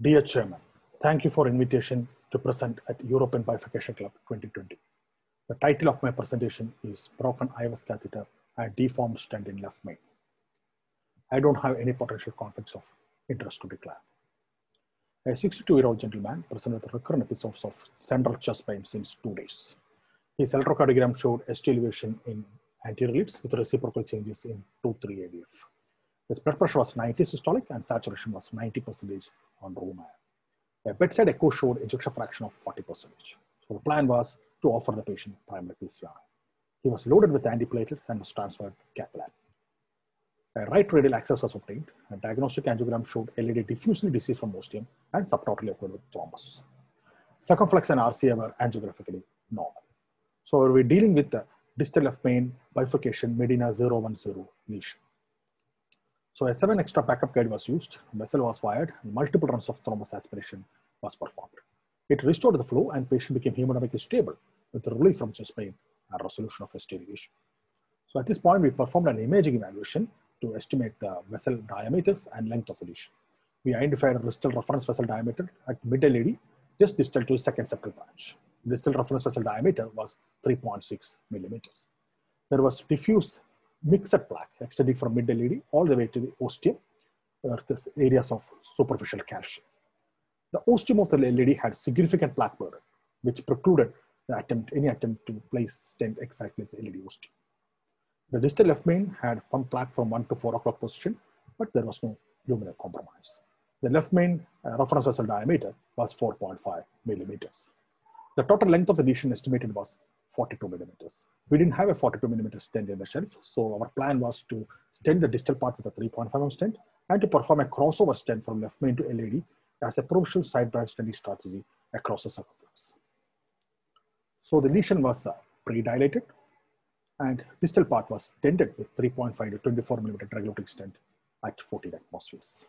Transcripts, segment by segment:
Dear Chairman, thank you for invitation to present at European Bifurcation Club 2020. The title of my presentation is Broken IVUS Catheter and Deformed Stent in Left Main. I don't have any potential conflicts of interest to declare. A 62-year-old gentleman presented with recurrent episodes of central chest pain since 2 days. His electrocardiogram showed ST elevation in anterior leads with reciprocal changes in 2-3 AVF. His blood pressure was 90 systolic and saturation was 90% on room air. A bedside echo showed ejection fraction of 40%. So the plan was to offer the patient primary PCI. He was loaded with antiplatelets and was transferred to cath lab. A right radial access was obtained. A diagnostic angiogram showed LED diffusely disease from ostium and subtotally occurred with thrombus. Circumflex and RCA were angiographically normal. So we're dealing with the distal left main bifurcation Medina 010 lesion. So a 7-extra backup guide was used, vessel was wired, and multiple runs of thrombus aspiration was performed. It restored the flow and patient became hemodynamically stable with relief from chest pain and resolution of ST elevation. So at this point, we performed an imaging evaluation to estimate the vessel diameters and length of the lesion. We identified a distal reference vessel diameter at mid-LAD, just distal to second septal branch. Distal reference vessel diameter was 3.6 millimeters. There was diffuse mixed plaque extending from mid-LAD all the way to the ostium, the areas of superficial calcium. The ostium of the LED had significant plaque burden, which precluded the any attempt to place stent exactly at the LED ostium. The distal left main had some plaque from 1 to 4 o'clock position, but there was no luminal compromise. The left main reference vessel diameter was 4.5 millimeters. The total length of the lesion estimated was 42 millimeters. We didn't have a 42 millimeter stent in the shelf, so our plan was to stent the distal part with a 3.5 mm stent and to perform a crossover stent from left main to LED as a provisional side branch stenting strategy across the circumflex. So the lesion was pre-dilated and distal part was stented with 3.5 to 24 millimeter draglutic stent at 14 atmospheres.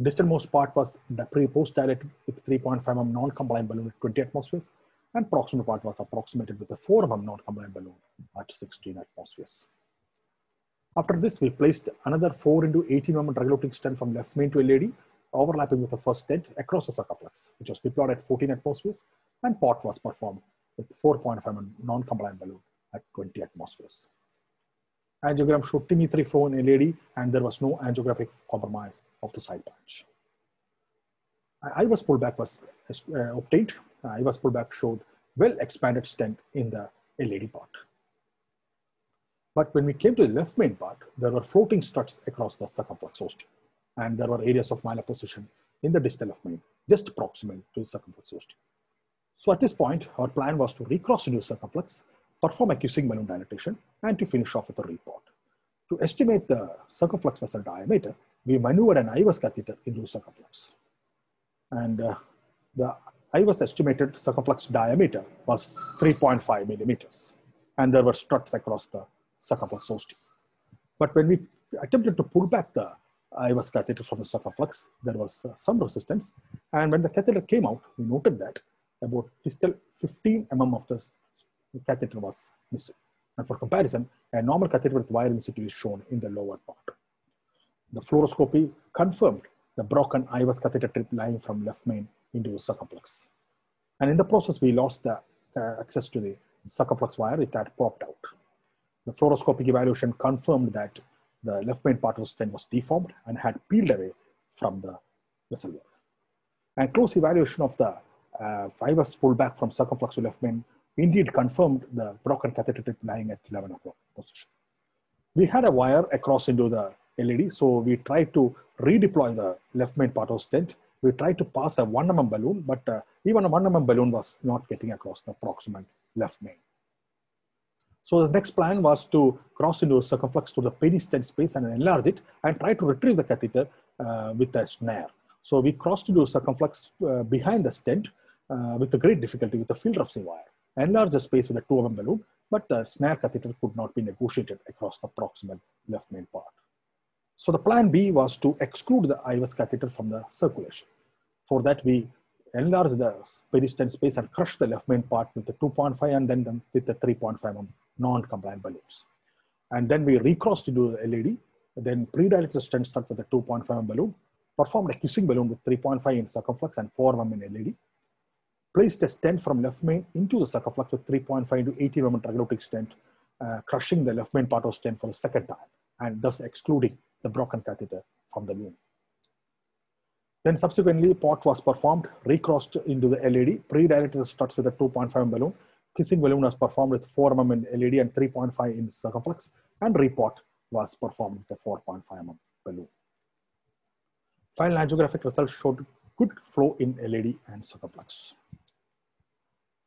Distalmost part was pre-post-dilated with 3.5 mm non-compliant balloon at 20 atmospheres and proximal part was approximated with a 4 mm non-compliant balloon at 16 atmospheres. After this, we placed another 4 into 18 mm draglutic stent from left main to LED overlapping with the first stent across the circumflex, which was deployed at 14 atmospheres, and POT was performed with 4.5 non-compliant balloon at 20 atmospheres. Angiogram showed TIMI flow in LED, and there was no angiographic compromise of the side branch. IVUS pullback was obtained. IVUS pullback showed well-expanded stent in the LED part. But when we came to the left main part, there were floating struts across the circumflex ostium, and there were areas of malapposition in the distal left main, just proximal to the circumflex ostium. So at this point, our plan was to recross into the circumflex, perform a Cushing balloon dilatation, and to finish off with a report. To estimate the circumflex vessel diameter, we maneuvered an IVUS catheter into the circumflex. And the IVUS estimated circumflex diameter was 3.5 millimeters. And there were struts across the circumflex ostium. But when we attempted to pull back the IVUS catheter from the circumflex, there was some resistance. And when the catheter came out, we noted that about distal 15 mm of the catheter was missing. And for comparison, a normal catheter with wire in situ is shown in the lower part. The fluoroscopy confirmed the broken IVUS catheter tip lying from left main into the circumflex. And in the process, we lost the access to the circumflex wire. It had popped out. The fluoroscopic evaluation confirmed that the left main part of the stent was deformed and had peeled away from the vessel wall. And close evaluation of the IVUS pullback from circumflex to left main indeed confirmed the broken catheter tip lying at 11 o'clock position. We had a wire across into the LED, so we tried to redeploy the left main part of the stent. We tried to pass a 1 mm balloon, but even a 1 mm balloon was not getting across the proximal left main. So the next plan was to cross into a circumflex to the peristent space and enlarge it and try to retrieve the catheter with a snare. So we crossed into a circumflex behind the stent with great difficulty with a field of sea wire, enlarged the space with a 2 mm balloon, but the snare catheter could not be negotiated across the proximal left main part. So the plan B was to exclude the IVUS catheter from the circulation. For that, we enlarged the peristent space and crushed the left main part with the 2.5 and then with the 3.5 mm non-compliant balloons. And then we recrossed into the LED, then pre-dilated stent start with the 2.5 mm balloon, performed a kissing balloon with 3.5 in circumflex and 4 mm in LED, placed a stent from left main into the circumflex with 3.5 into 18 mm triglyptic stent, crushing the left main part of stent for the second time, and thus excluding the broken catheter from the balloon. Then subsequently, port was performed, recrossed into the LED, pre-dilated the struts with a 2.5 balloon. Kissing balloon was performed with 4 mm in LED and 3.5 in circumflex, and report was performed with a 4.5 mm balloon. Final angiographic results showed good flow in LED and circumflex.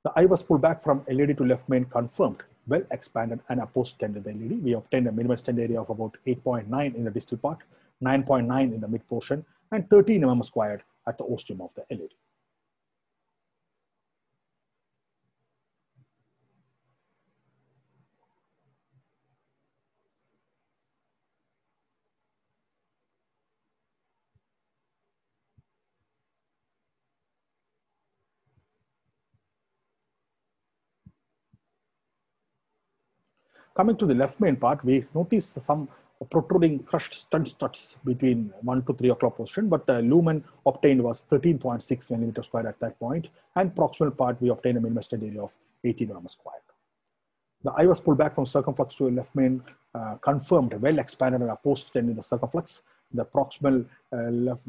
The IVUS pullback from LED to left main confirmed well expanded and opposed stent in the LED. We obtained a minimum stent area of about 8.9 in the distal part, 9.9 in the mid portion, and 13 mm squared at the ostium of the LED. Coming to the left main part, we noticed some protruding crushed stent struts between 1 to 3 o'clock position, but lumen obtained was 13.6 millimeter squared at that point, and proximal part we obtained a minimum stent area of 18 mm squared. The IVUS pullback from circumflex to left main confirmed well expanded and opposed stent in the circumflex. The proximal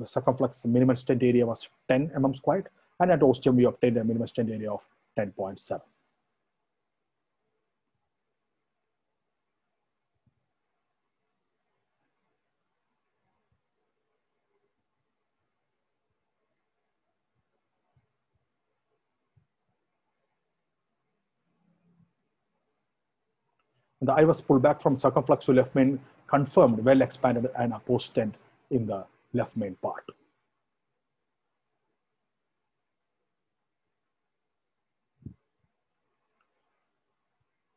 circumflex minimum stent area was 10 mm squared, and at ostium we obtained a minimum stent area of 10.7. The IVUS pullback from circumflex to left main confirmed well expanded and opposed stent in the left main part.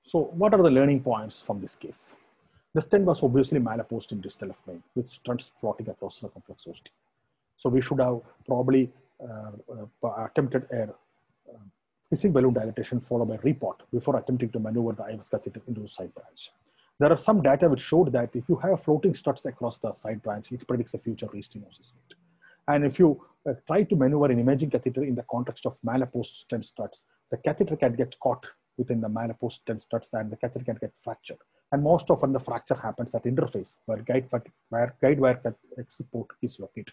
So what are the learning points from this case? The stent was obviously malopposed in distal left main with struts floating across the circumflex ostium. So we should have probably attempted a kissing balloon dilatation followed by report before attempting to maneuver the IVUS catheter into the side branch. There are some data which showed that if you have floating struts across the side branch, it predicts a future restenosis. And if you try to maneuver an imaging catheter in the context of malopposed stent struts, the catheter can get caught within the malopposed stent struts and the catheter can get fractured. And most often the fracture happens at interface where guide wire support is located.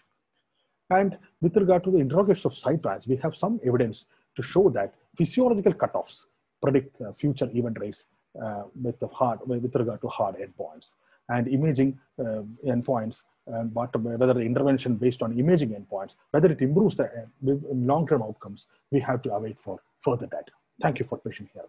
And with regard to the interrogation of side branch, we have some evidence to show that physiological cutoffs predict future event rates with regard to hard endpoints and imaging endpoints, but whether the intervention based on imaging endpoints, whether it improves the long-term outcomes, we have to await for further data. Thank you for patient hearing.